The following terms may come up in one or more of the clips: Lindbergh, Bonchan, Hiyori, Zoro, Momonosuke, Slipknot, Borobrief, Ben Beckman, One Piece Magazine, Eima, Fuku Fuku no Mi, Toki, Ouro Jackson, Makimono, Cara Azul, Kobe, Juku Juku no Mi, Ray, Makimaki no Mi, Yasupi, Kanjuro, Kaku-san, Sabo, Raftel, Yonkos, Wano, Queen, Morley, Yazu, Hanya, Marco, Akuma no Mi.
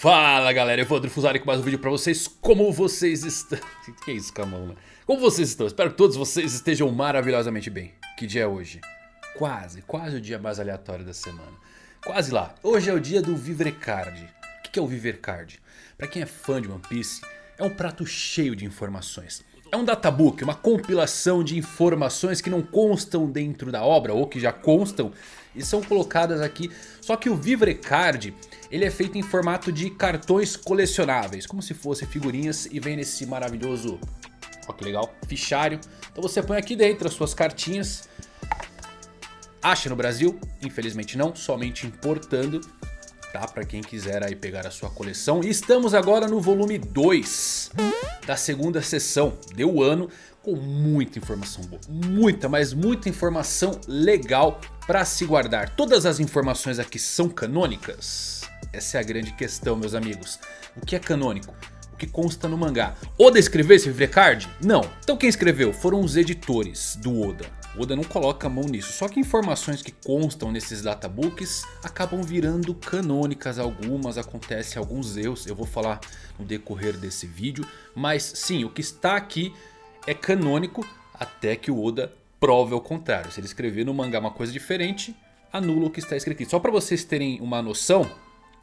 Fala galera, eu vou André Fuzari com mais um vídeo pra vocês. Como vocês estão? Que isso, camão, né? Como vocês estão? Espero que todos vocês estejam maravilhosamente bem. Que dia é hoje? Quase o dia mais aleatório da semana. Quase lá. Hoje é o dia do Vivre Card. O que é o Vivre Card? Pra quem é fã de One Piece, é um prato cheio de informações. É um databook, uma compilação de informações que não constam dentro da obra, ou que já constam e são colocadas aqui. Só que o Vivre Card, ele é feito em formato de cartões colecionáveis, como se fossem figurinhas, e vem nesse maravilhoso, ó que legal, fichário. Então você põe aqui dentro as suas cartinhas, acha no Brasil, infelizmente não, somente importando, tá? Pra quem quiser aí pegar a sua coleção. E estamos agora no volume 2 da segunda sessão, deu o ano, com muita informação boa, muita, mas muita informação legal pra se guardar. Todas as informações aqui são canônicas? Essa é a grande questão, meus amigos. O que é canônico? O que consta no mangá? Oda escreveu esse Vivre Card? Não. Então quem escreveu? Foram os editores do Oda. O Oda não coloca a mão nisso, só que informações que constam nesses databooks acabam virando canônicas, algumas, acontecem alguns erros, eu vou falar no decorrer desse vídeo, mas sim, o que está aqui é canônico até que o Oda prove ao contrário. Se ele escrever no mangá uma coisa diferente, anula o que está escrito aqui. Só para vocês terem uma noção,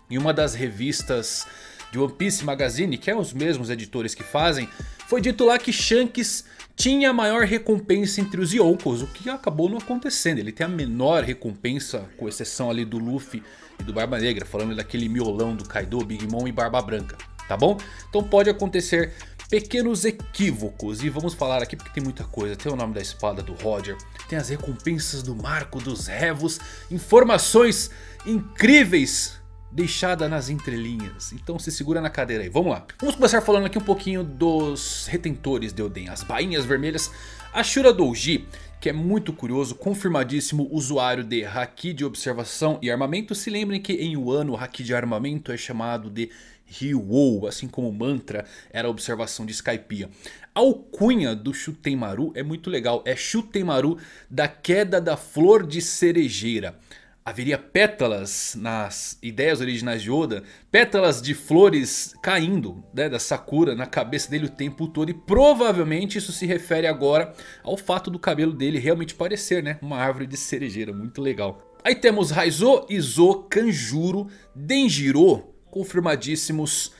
em uma das revistas de One Piece Magazine, que é os mesmos editores que fazem, foi dito lá que Shanks tinha a maior recompensa entre os Yonkos, o que acabou não acontecendo. Ele tem a menor recompensa, com exceção ali do Luffy e do Barba Negra, falando daquele miolão do Kaido, Big Mom e Barba Branca, tá bom? Então pode acontecer pequenos equívocos, e vamos falar aqui porque tem muita coisa. Tem o nome da espada do Roger, tem as recompensas do Marco, dos Revos, informações incríveis deixada nas entrelinhas, então se segura na cadeira aí, vamos lá. Vamos começar falando aqui um pouquinho dos retentores de Oden, as bainhas vermelhas. A Shura Douji, que é muito curioso, confirmadíssimo usuário de Haki de observação e armamento. Se lembrem que em Wano o Haki de armamento é chamado de Ryuou, assim como o mantra era a observação de Skypiea. A alcunha do Shutenmaru é muito legal, é Shutenmaru da queda da flor de cerejeira. Haveria pétalas nas ideias originais de Oda, pétalas de flores caindo, né, da Sakura na cabeça dele o tempo todo, e provavelmente isso se refere agora ao fato do cabelo dele realmente parecer, né, uma árvore de cerejeira, muito legal. Aí temos Raizo, Izo, Kanjuro, Denjiro, confirmadíssimos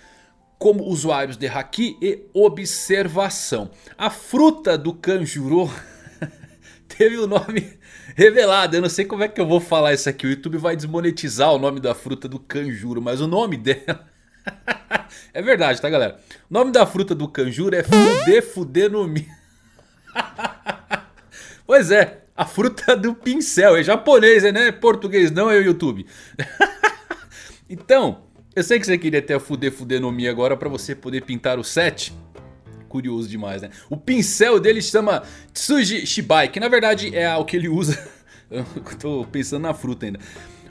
como usuários de Haki e observação. A fruta do Kanjuro teve o nome revelado, eu não sei como é que eu vou falar isso aqui, o YouTube vai desmonetizar o nome da fruta do Kanjuro, mas o nome dela... é verdade, tá galera? O nome da fruta do Kanjuro é Fude Fude no Mi. Pois é, a fruta do pincel, é japonês, né? É português não, é o YouTube. Então, eu sei que você queria ter a Fude Fude no Mi agora pra você poder pintar o set. Curioso demais, né? O pincel dele chama Tsuji Shibai, que na verdade é o que ele usa. Eu tô pensando na fruta ainda.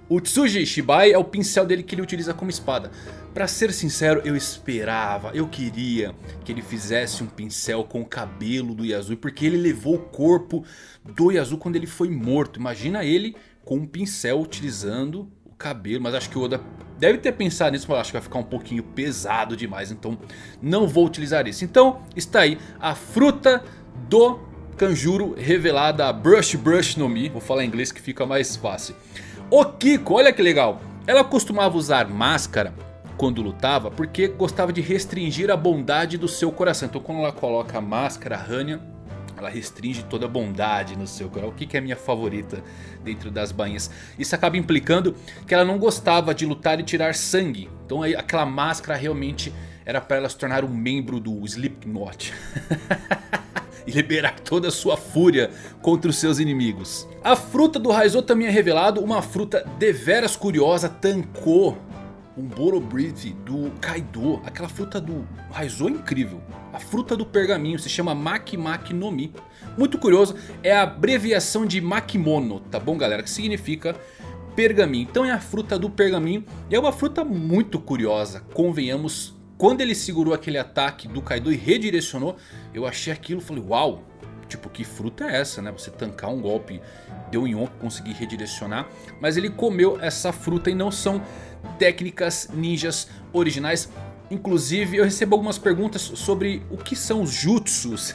O Tsuji Shibai é o pincel dele que ele utiliza como espada. Pra ser sincero, eu esperava, eu queria que ele fizesse um pincel com o cabelo do Yazu, porque ele levou o corpo do Yazu quando ele foi morto. Imagina ele com um pincel utilizando o cabelo, mas acho que o Oda deve ter pensado nisso, mas acho que vai ficar um pouquinho pesado demais, então não vou utilizar isso. Então está aí a fruta do Kanjuro revelada, a Brush no Mi. Vou falar em inglês que fica mais fácil. O Kiko, olha que legal, ela costumava usar máscara quando lutava porque gostava de restringir a bondade do seu coração. Então quando ela coloca a máscara Hanya, ela restringe toda a bondade no seu coração. O que é minha favorita dentro das bainhas. Isso acaba implicando que ela não gostava de lutar e tirar sangue. Então aquela máscara realmente era para ela se tornar um membro do Slipknot. E liberar toda a sua fúria contra os seus inimigos. A fruta do Raizo também é revelado. Uma fruta deveras curiosa, tancou um Borobrief do Kaido. Aquela fruta do Raizo é incrível. A fruta do pergaminho se chama Makimaki no Mi. Muito curioso, é a abreviação de Makimono, tá bom galera? Que significa pergaminho. Então é a fruta do pergaminho. E é uma fruta muito curiosa, convenhamos. Quando ele segurou aquele ataque do Kaido e redirecionou, eu achei aquilo, falei uau. Tipo, que fruta é essa, né? Você tancar um golpe, deu em um, conseguir redirecionar. Mas ele comeu essa fruta e não são técnicas ninjas originais. Inclusive eu recebo algumas perguntas sobre o que são os jutsus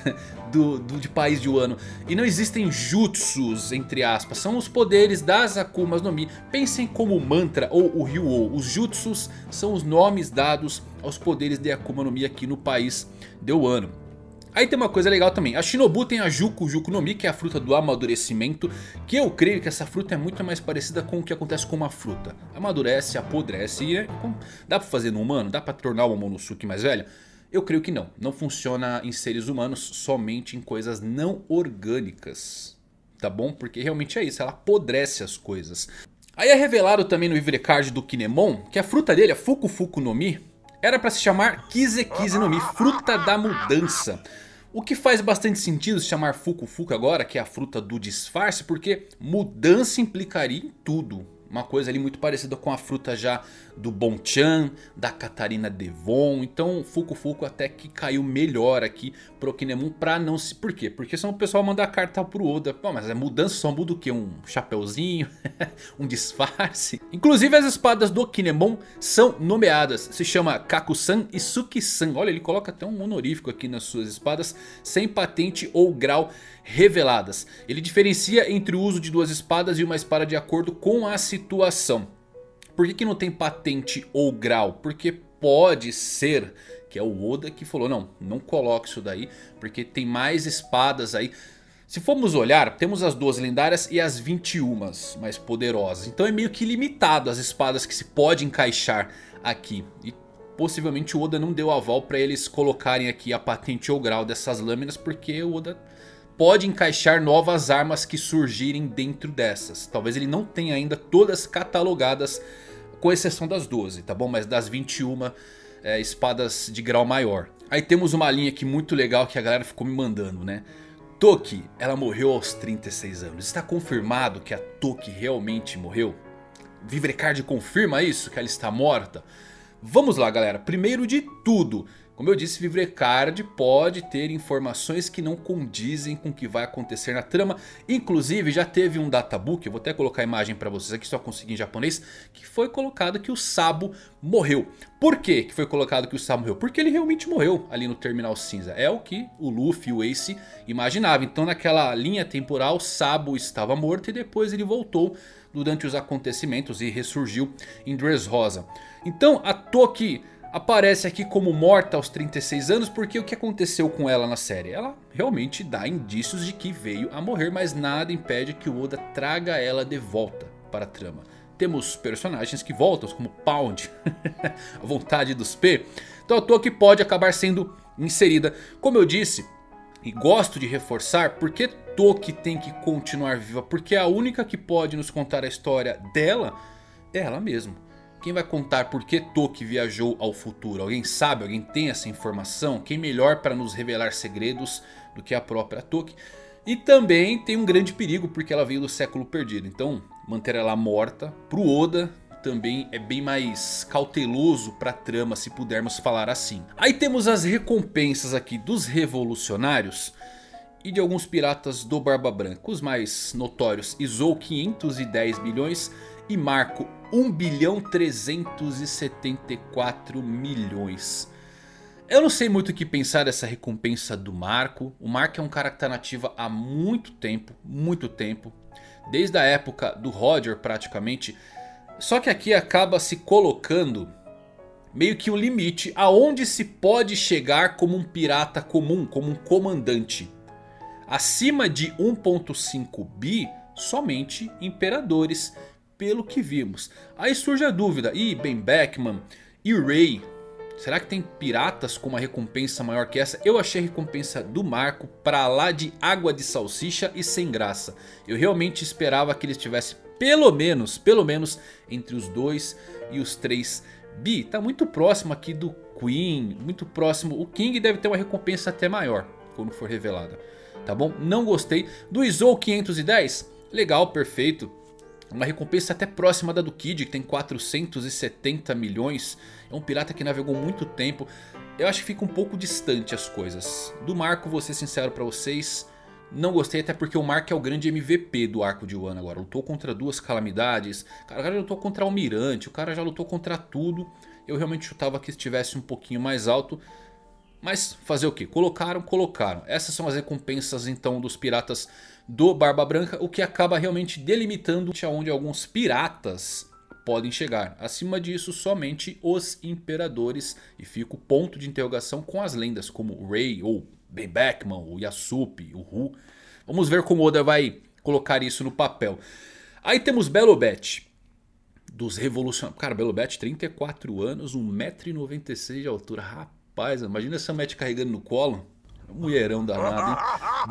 de país de Wano. E não existem jutsus, entre aspas, são os poderes das Akumas no Mi. Pensem como o Mantra ou o Ryu-Oh. Os jutsus são os nomes dados aos poderes de Akuma no Mi aqui no país de Wano. Aí tem uma coisa legal também, a Shinobu tem a Juku, Juku no Mi, que é a fruta do amadurecimento, que eu creio que essa fruta é muito mais parecida com o que acontece com uma fruta. Amadurece, apodrece e... Dá pra fazer no humano? Dá pra tornar o Momonosuke mais velho? Eu creio que não, não funciona em seres humanos, somente em coisas não orgânicas, tá bom? Porque realmente é isso, ela apodrece as coisas. Aí é revelado também no Vivre Card do Kinemon, que a fruta dele é Fuku Fuku no Mi. Era pra se chamar Kize Kize no Mi, fruta da mudança. O que faz bastante sentido se chamar Fuku Fuku agora, que é a fruta do disfarce, porque mudança implicaria em tudo. Uma coisa ali muito parecida com a fruta já do Bonchan, da Catarina Devon. Então Fuku Fuku até que caiu melhor aqui pro Kinemon pra não se... Por quê? Porque senão o pessoal manda a carta pro Oda. Pô, mas a mudança só muda o quê? Um chapeuzinho? Um disfarce? Inclusive as espadas do Kinemon são nomeadas. Se chama Kaku-san e Suki-san. Olha, ele coloca até um honorífico aqui nas suas espadas. Sem patente ou grau reveladas. Ele diferencia entre o uso de duas espadas e uma espada de acordo com a situação. Por que não tem patente ou grau? Porque pode ser que é o Oda que falou, não, não coloque isso daí, porque tem mais espadas aí. Se formos olhar, temos as 12 lendárias e as 21 mais poderosas. Então é meio que limitado as espadas que se pode encaixar aqui. E possivelmente o Oda não deu aval para eles colocarem aqui a patente ou grau dessas lâminas, porque o Oda... pode encaixar novas armas que surgirem dentro dessas. Talvez ele não tenha ainda todas catalogadas, com exceção das 12, tá bom? Mas das 21 espadas de grau maior. Aí temos uma linha aqui muito legal que a galera ficou me mandando, né? Toki, ela morreu aos 36 anos. Está confirmado que a Toki realmente morreu? Vivre Card confirma isso, que ela está morta? Vamos lá, galera. Primeiro de tudo... Como eu disse, Vivre Card pode ter informações que não condizem com o que vai acontecer na trama. Inclusive já teve um databook, eu vou até colocar a imagem pra vocês aqui, só consegui em japonês. Que foi colocado que o Sabo morreu. Por que foi colocado que o Sabo morreu? Porque ele realmente morreu ali no Terminal Cinza. É o que o Luffy e o Ace imaginavam. Então naquela linha temporal o Sabo estava morto e depois ele voltou durante os acontecimentos e ressurgiu em Dressrosa. Então a Toki... aparece aqui como morta aos 36 anos porque o que aconteceu com ela na série? Ela realmente dá indícios de que veio a morrer, mas nada impede que o Oda traga ela de volta para a trama. Temos personagens que voltam, como Pound, a vontade dos P. Então a Toki pode acabar sendo inserida. Como eu disse, e gosto de reforçar, porque Toki tem que continuar viva? Porque a única que pode nos contar a história dela é ela mesma. Quem vai contar por que Toki viajou ao futuro? Alguém sabe? Alguém tem essa informação? Quem melhor para nos revelar segredos do que a própria Toki? E também tem um grande perigo porque ela veio do século perdido. Então manter ela morta pro Oda também é bem mais cauteloso para a trama, se pudermos falar assim. Aí temos as recompensas aqui dos revolucionários e de alguns piratas do Barba Branca. Os mais notórios: Izo 510 milhões e Marco 1.374 bilhões. Eu não sei muito o que pensar dessa recompensa do Marco. O Marco é um cara que tá nativa há muito tempo, desde a época do Roger praticamente. Só que aqui acaba se colocando meio que um limite aonde se pode chegar como um pirata comum, como um comandante. Acima de 1.5 bi, somente imperadores, pelo que vimos. Aí surge a dúvida, e Ben Beckman, e Ray, será que tem piratas com uma recompensa maior que essa? Eu achei a recompensa do Marco pra lá de água de salsicha e sem graça. Eu realmente esperava que ele estivesse pelo menos entre os 2 e os 3 bi. Tá muito próximo aqui do Queen, muito próximo. O King deve ter uma recompensa até maior, quando for revelada, tá bom? Não gostei. Do Izo 510, legal, perfeito. Uma recompensa até próxima da do Kid, que tem 470 milhões. É um pirata que navegou muito tempo. Eu acho que fica um pouco distante as coisas. Do Marco, vou ser sincero pra vocês, Não gostei, até porque o Marco é o grande MVP do arco de Wano agora. Lutou contra duas calamidades, o cara já lutou contra o almirante, o cara já lutou contra tudo. Eu realmente chutava que estivesse um pouquinho mais alto. Mas fazer o que? Colocaram, colocaram. Essas são as recompensas então dos piratas do Barba Branca, o que acaba realmente delimitando aonde alguns piratas podem chegar. Acima disso, somente os imperadores. E fica o ponto de interrogação com as lendas como Ray, ou Ben Beckman, o Yasupi, o Ru. Vamos ver como Oda vai colocar isso no papel. Aí temos Belo Betty. Dos revolucionários. Cara, Belo Betty, 34 anos, 1,96 m de altura. Rapaz, imagina essa Matty carregando no colo. Mulherão danado, hein?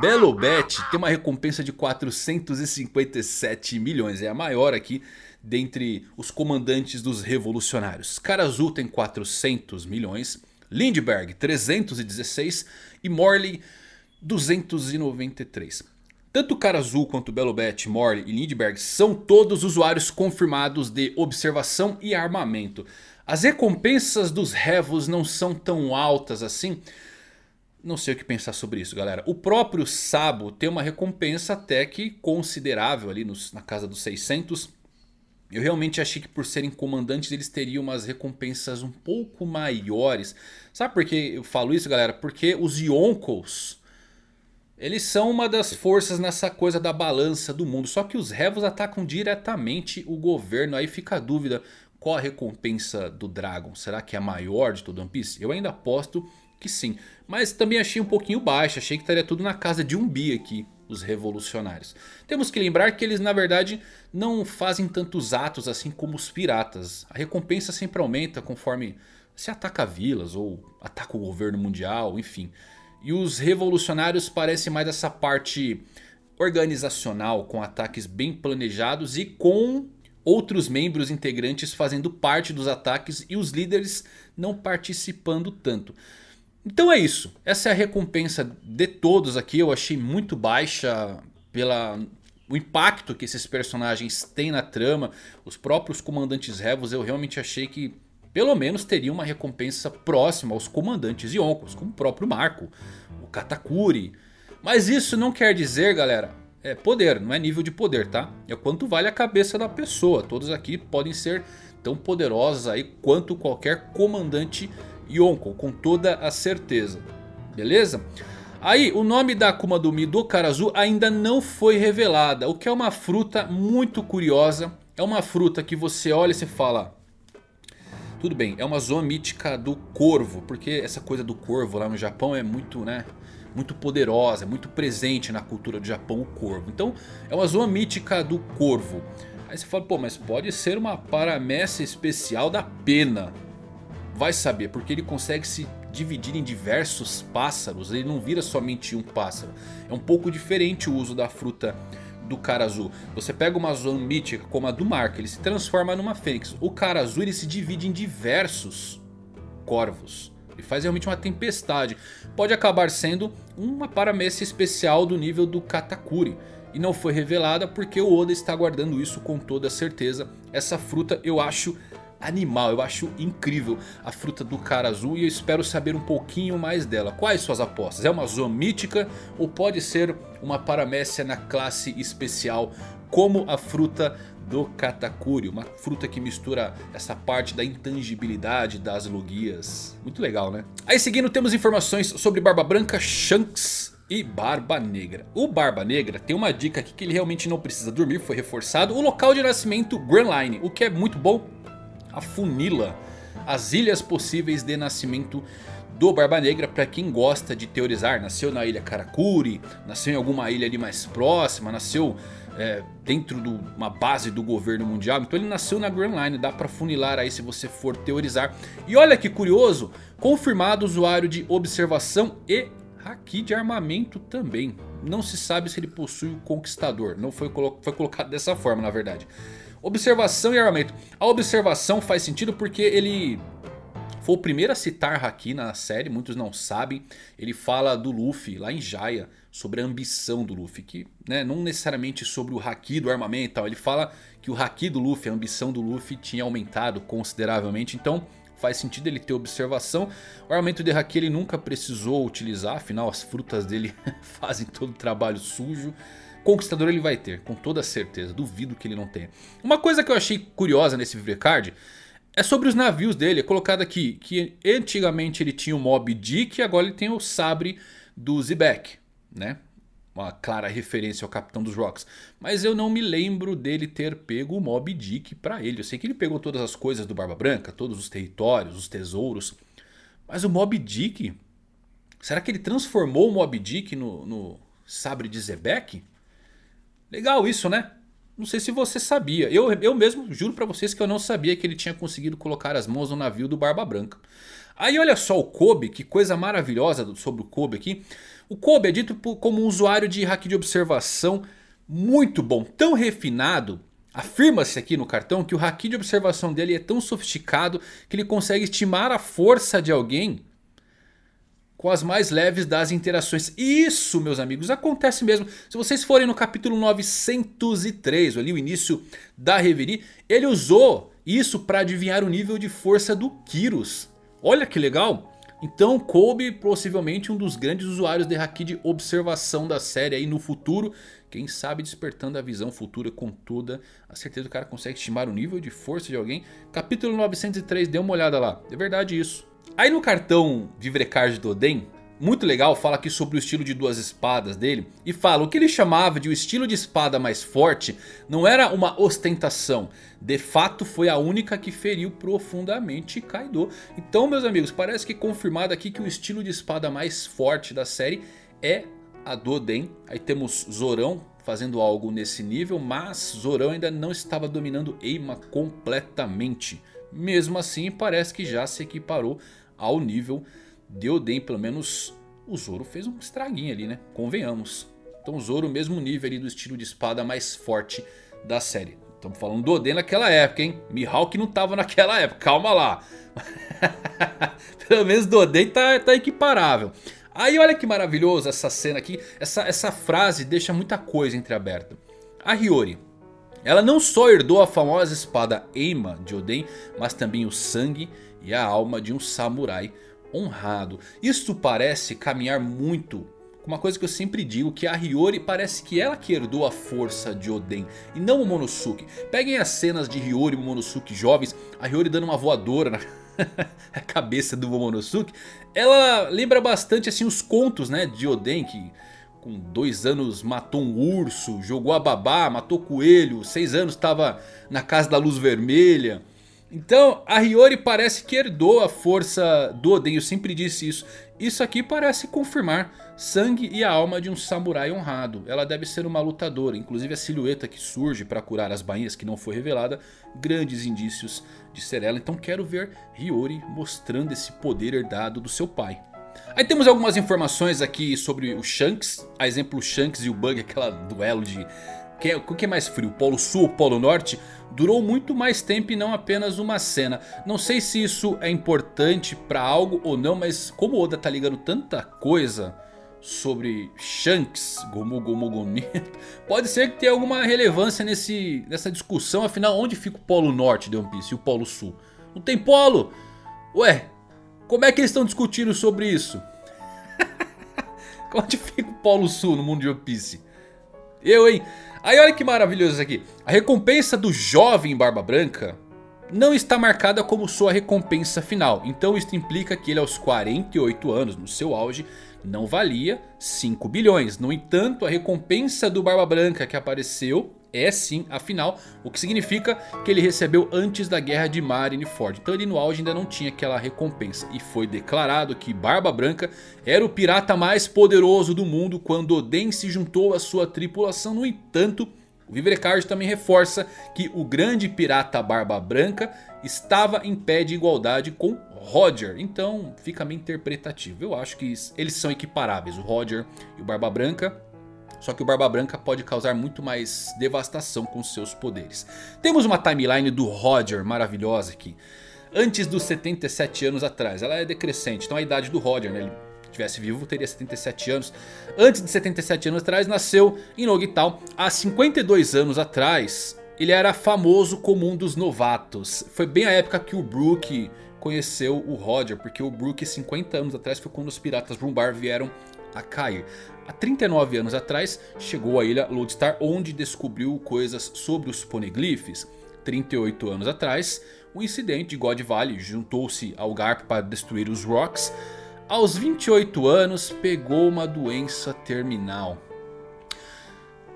Belo Betty tem uma recompensa de 457 milhões. É a maior aqui dentre os comandantes dos revolucionários. Cara Azul tem 400 milhões. Lindbergh, 316. E Morley, 293. Tanto Cara Azul quanto Belo Betty, Morley e Lindbergh são todos usuários confirmados de observação e armamento. As recompensas dos revos não são tão altas assim. Não sei o que pensar sobre isso, galera. O próprio Sabo tem uma recompensa até que considerável ali na casa dos 600. Eu realmente achei que por serem comandantes eles teriam umas recompensas um pouco maiores. Sabe por que eu falo isso, galera? Porque os Yonkos... eles são uma das forças nessa coisa da balança do mundo. Só que os revos atacam diretamente o governo. Aí fica a dúvida, qual a recompensa do Dragon? Será que é a maior de todo One Piece? Eu ainda aposto que sim. Mas também achei um pouquinho baixo. Achei que estaria tudo na casa de 1 bi aqui, os revolucionários. Temos que lembrar que eles na verdade não fazem tantos atos assim como os piratas. A recompensa sempre aumenta conforme se ataca vilas ou ataca o governo mundial, enfim... E os revolucionários parecem mais essa parte organizacional, com ataques bem planejados e com outros membros integrantes fazendo parte dos ataques e os líderes não participando tanto. Então é isso, essa é a recompensa de todos aqui. Eu achei muito baixa o impacto que esses personagens têm na trama. Os próprios comandantes revos eu realmente achei que... pelo menos teria uma recompensa próxima aos comandantes Yonkos, como o próprio Marco, o Katakuri. Mas isso não quer dizer, galera, é poder, não é nível de poder, tá? É quanto vale a cabeça da pessoa. Todos aqui podem ser tão poderosos aí quanto qualquer comandante Yonko, com toda a certeza. Beleza? Aí o nome da Akuma do Mi do Cara Azul ainda não foi revelada, o que é uma fruta muito curiosa. É uma fruta que você olha e você fala... tudo bem, é uma zona mítica do corvo, porque essa coisa do corvo lá no Japão é muito, muito poderosa, é muito presente na cultura do Japão o corvo. Então é uma zona mítica do corvo. Aí você fala, pô, mas pode ser uma paramécia especial da pena. Vai saber, porque ele consegue se dividir em diversos pássaros, ele não vira somente um pássaro. É um pouco diferente o uso da fruta do Cara Azul. Você pega uma zona mítica como a do Marco, ele se transforma numa fênix. O Cara Azul ele se divide em diversos corvos. Ele faz realmente uma tempestade. Pode acabar sendo uma paramécia especial do nível do Katakuri. E não foi revelada porque o Oda está guardando isso com toda certeza. Essa fruta eu acho animal, eu acho incrível a fruta do Cara Azul e eu espero saber um pouquinho mais dela. Quais suas apostas? É uma zona mítica ou pode ser uma paramécia na classe especial como a fruta do Katakuri? Uma fruta que mistura essa parte da intangibilidade das logias. Muito legal, né? Aí seguindo temos informações sobre Barba Branca, Shanks e Barba Negra. O Barba Negra tem uma dica aqui que ele realmente não precisa dormir, foi reforçado. O local de nascimento Grand Line, o que é muito bom. Afunila as ilhas possíveis de nascimento do Barba Negra para quem gosta de teorizar. Nasceu na ilha Karakuri, nasceu em alguma ilha ali mais próxima, nasceu dentro de uma base do governo mundial. Então ele nasceu na Grand Line, dá para funilar aí se você for teorizar. E olha que curioso, confirmado usuário de observação e haki de armamento também. Não se sabe se ele possui o conquistador, não foi colocado dessa forma na verdade. Observação e armamento. A observação faz sentido porque ele foi o primeiro a citar haki na série, muitos não sabem. Ele fala do Luffy lá em Jaya, sobre a ambição do Luffy, que não necessariamente sobre o haki do armamento e tal. Ele fala que o haki do Luffy, a ambição do Luffy tinha aumentado consideravelmente, então faz sentido ele ter observação. O armamento de haki ele nunca precisou utilizar, afinal as frutas dele fazem todo o trabalho sujo. Conquistador ele vai ter, com toda certeza, duvido que ele não tenha. Uma coisa que eu achei curiosa nesse Vivre Card é sobre os navios dele. É colocado aqui que antigamente ele tinha o Mob Dick e agora ele tem o sabre do Zebek, né? Uma clara referência ao Capitão dos Rocks. Mas eu não me lembro dele ter pego o Mob Dick pra ele. Eu sei que ele pegou todas as coisas do Barba Branca, todos os territórios, os tesouros. Mas o Mob Dick, será que ele transformou o Mob Dick no sabre de Zebek? Legal isso, né? Não sei se você sabia. Eu mesmo juro pra vocês que eu não sabia que ele tinha conseguido colocar as mãos no navio do Barba Branca. Aí olha só o Kobe, que coisa maravilhosa sobre o Kobe aqui. O Kobe é dito como um usuário de haki de observação muito bom, tão refinado. Afirma-se aqui no cartão que o haki de observação dele é tão sofisticado que ele consegue estimar a força de alguém com as mais leves das interações. Isso, meus amigos, acontece mesmo. Se vocês forem no capítulo 903, ali o início da Reverie, ele usou isso para adivinhar o nível de força do Kyrus. Olha que legal! Então Kobe possivelmente um dos grandes usuários de haki de observação da série aí no futuro. Quem sabe despertando a visão futura com toda a certeza o cara consegue estimar o nível de força de alguém. Capítulo 903, dê uma olhada lá, é verdade isso. Aí no cartão Vivre Card do Oden, muito legal, fala aqui sobre o estilo de duas espadas dele. E fala o que ele chamava de o estilo de espada mais forte não era uma ostentação. De fato foi a única que feriu profundamente Kaido. Então meus amigos, parece que é confirmado aqui que o estilo de espada mais forte da série é a do Oden. Aí temos Zorão fazendo algo nesse nível, mas Zorão ainda não estava dominando Eima completamente. Mesmo assim parece que já se equiparou ao nível de Oden, pelo menos o Zoro fez um estraguinho ali, né? Convenhamos. Então o Zoro, mesmo nível ali do estilo de espada mais forte da série. Estamos falando do Oden naquela época, hein? Mihawk não estava naquela época, calma lá. Pelo menos do Oden tá equiparável. Aí olha que maravilhoso essa cena aqui. Essa frase deixa muita coisa entreaberta. A Hiyori, ela não só herdou a famosa espada Eima de Oden, mas também o sangue e a alma de um samurai honrado. Isso parece caminhar muito com uma coisa que eu sempre digo, que a Hiyori parece que ela que herdou a força de Oden e não o Momonosuke. Peguem as cenas de Hiyori e Momonosuke jovens, a Hiyori dando uma voadora na cabeça do Momonosuke. Ela lembra bastante assim os contos, né, de Oden, que com 2 anos matou um urso, jogou a babá, matou coelho, 6 anos estava na casa da luz vermelha. Então a Hiyori parece que herdou a força do Oden, eu sempre disse isso. Isso aqui parece confirmar sangue e a alma de um samurai honrado. Ela deve ser uma lutadora, inclusive a silhueta que surge para curar as bainhas que não foi revelada, grandes indícios de ser ela. Então quero ver Hiyori mostrando esse poder herdado do seu pai. Aí temos algumas informações aqui sobre o Shanks, a exemplo o Shanks e o Bug, aquela duelo de... O que é mais frio, Polo Sul ou Polo Norte, durou muito mais tempo e não apenas uma cena. Não sei se isso é importante pra algo ou não, mas como o Oda tá ligando tanta coisa sobre Shanks, Gomu Gomu Gomi, pode ser que tenha alguma relevância nessa discussão. Afinal, onde fica o Polo Norte de One Piece e o Polo Sul? Não tem polo? Ué, como é que eles estão discutindo sobre isso? Onde fica o Polo Sul no mundo de One Piece? Eu, hein? Aí olha que maravilhoso isso aqui. A recompensa do jovem Barba Branca não está marcada como sua recompensa final. Então isso implica que ele aos 48 anos, no seu auge, não valia 5 bilhões. No entanto, a recompensa do Barba Branca que apareceu é sim a final. O que significa que ele recebeu antes da guerra de Marineford. Então ele no auge ainda não tinha aquela recompensa. E foi declarado que Barba Branca era o pirata mais poderoso do mundo quando Oden se juntou à sua tripulação. No entanto, o Vivre Card também reforça que o grande pirata Barba Branca estava em pé de igualdade com Roger. Então fica meio interpretativo. Eu acho que eles são equiparáveis, o Roger e o Barba Branca. Só que o Barba Branca pode causar muito mais devastação com seus poderes. Temos uma timeline do Roger maravilhosa aqui. Antes dos 77 anos atrás. Ela é decrescente. Então a idade do Roger, né? Ele estivesse vivo teria 77 anos. Antes de 77 anos atrás nasceu em Nogital. Há 52 anos atrás ele era famoso como um dos novatos. Foi bem a época que o Brook conheceu o Roger, porque o Brook 50 anos atrás foi quando os piratas Brumbar vieram a cair. Há 39 anos atrás chegou à ilha Lodestar, onde descobriu coisas sobre os poneglyphs. 38 anos atrás, o incidente de God Valley juntou-se ao Garp para destruir os Rocks. Aos 28 anos pegou uma doença terminal.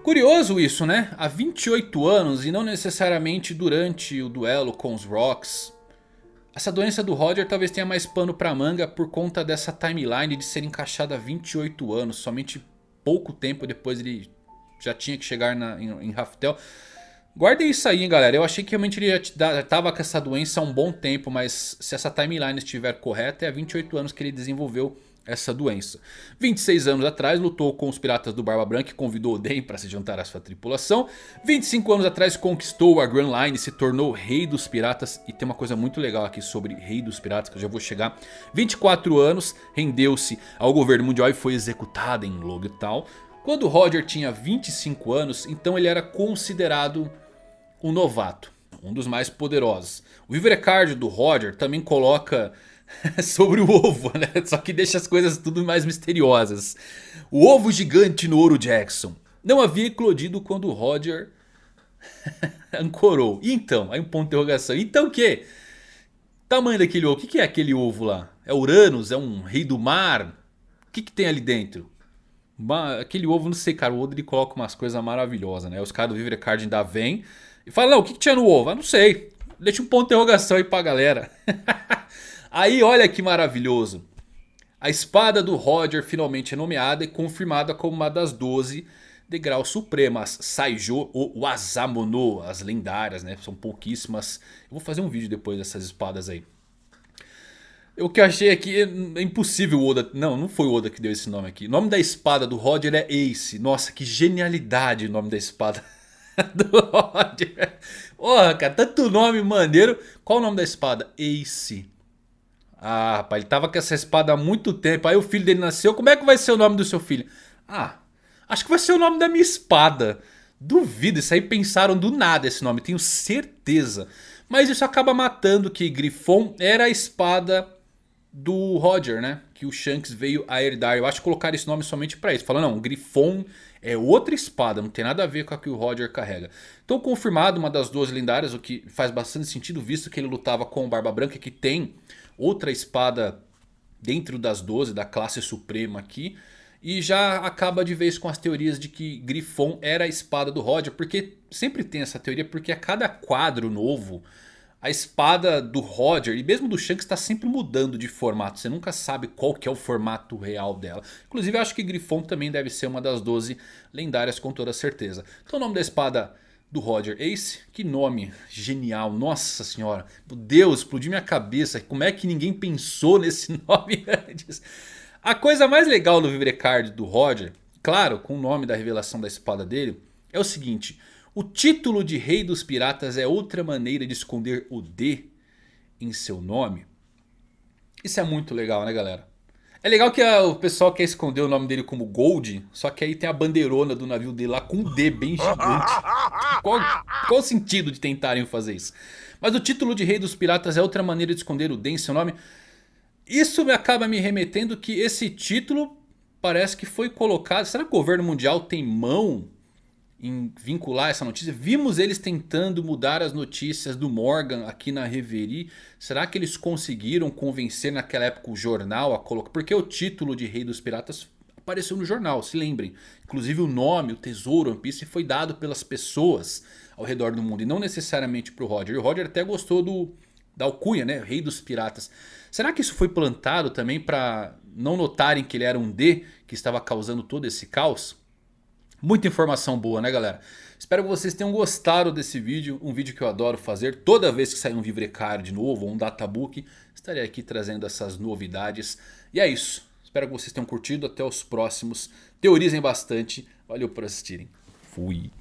Curioso isso, né? Há 28 anos e não necessariamente durante o duelo com os Rocks. Essa doença do Roger talvez tenha mais pano pra manga por conta dessa timeline de ser encaixada há 28 anos. Somente pouco tempo depois ele já tinha que chegar em Raftel. Guardem isso aí, hein, galera. Eu achei que realmente ele já tava com essa doença há um bom tempo. Mas se essa timeline estiver correta, é há 28 anos que ele desenvolveu essa doença. 26 anos atrás lutou com os piratas do Barba Branca e convidou Oden para se juntar à sua tripulação. 25 anos atrás conquistou a Grand Line e se tornou rei dos piratas. E tem uma coisa muito legal aqui sobre rei dos piratas que eu já vou chegar. 24 anos, rendeu-se ao governo mundial e foi executado em Logtown. Quando Roger tinha 25 anos, então ele era considerado um novato, um dos mais poderosos. O Vivre Card do Roger também coloca sobre o ovo, né? Só que deixa as coisas tudo mais misteriosas. O ovo gigante no Ouro Jackson não havia eclodido quando o Roger ancorou. E então, aí um ponto de interrogação. Então o que? Tamanho daquele ovo, o que é aquele ovo lá? É Uranus? É um rei do mar? O que tem ali dentro? Aquele ovo, não sei, cara. O Oda coloca umas coisas maravilhosas, né? Os caras do Vivre Card ainda vêm e falam, não, o que tinha no ovo? Ah, não sei. Deixa um ponto de interrogação aí pra galera. Aí olha que maravilhoso. A espada do Roger finalmente é nomeada e confirmada como uma das 12 degraus supremas. Saijo ou Wazamono, as lendárias, né? São pouquíssimas. Eu vou fazer um vídeo depois dessas espadas aí. O que eu achei aqui, é impossível o Oda... Não foi o Oda que deu esse nome aqui. O nome da espada do Roger é Ace. Nossa, que genialidade o nome da espada do Roger. Porra, cara, tanto nome maneiro. Qual o nome da espada? Ace. Ah, rapaz, ele tava com essa espada há muito tempo. Aí o filho dele nasceu. Como é que vai ser o nome do seu filho? Ah, acho que vai ser o nome da minha espada. Duvido, isso aí pensaram do nada esse nome. Tenho certeza. Mas isso acaba matando que Griffon era a espada do Roger, né? Que o Shanks veio a herdar. Eu acho que colocaram esse nome somente pra isso. Falaram, não, Griffon é outra espada. Não tem nada a ver com a que o Roger carrega. Então confirmado uma das 12 lendárias. O que faz bastante sentido, visto que ele lutava com o Barba Branca, que tem... outra espada dentro das 12 da classe suprema aqui. E já acaba de vez com as teorias de que Griffon era a espada do Roger. Porque sempre tem essa teoria. Porque a cada quadro novo, a espada do Roger e mesmo do Shanks está sempre mudando de formato. Você nunca sabe qual que é o formato real dela. Inclusive eu acho que Griffon também deve ser uma das 12 lendárias com toda certeza. Então o nome da espada do Roger Ace, que nome genial, nossa senhora, meu Deus, explodiu minha cabeça, como é que ninguém pensou nesse nome antes? A coisa mais legal do Vivre Card do Roger, claro, com o nome da revelação da espada dele, é o seguinte, o título de Rei dos Piratas é outra maneira de esconder o D em seu nome. Isso é muito legal, né, galera? É legal que o pessoal quer esconder o nome dele como Gold, só que aí tem a bandeirona do navio dele lá com um D bem gigante. Qual o sentido de tentarem fazer isso? Mas o título de Rei dos Piratas é outra maneira de esconder o D em seu nome. Isso acaba me remetendo que esse título parece que foi colocado... Será que o governo mundial tem mão em vincular essa notícia? Vimos eles tentando mudar as notícias do Morgan aqui na Reverie. Será que eles conseguiram convencer naquela época o jornal a colocar? Porque o título de Rei dos Piratas apareceu no jornal, se lembrem. Inclusive o nome, o tesouro One Piece foi dado pelas pessoas ao redor do mundo. E não necessariamente para o Roger. E o Roger até gostou da alcunha, né? Rei dos Piratas. Será que isso foi plantado também para não notarem que ele era um D que estava causando todo esse caos? Muita informação boa, né, galera? Espero que vocês tenham gostado desse vídeo. Um vídeo que eu adoro fazer. Toda vez que sair um Vivre Card novo ou um Databook, estarei aqui trazendo essas novidades. E é isso. Espero que vocês tenham curtido. Até os próximos. Teorizem bastante. Valeu por assistirem. Fui.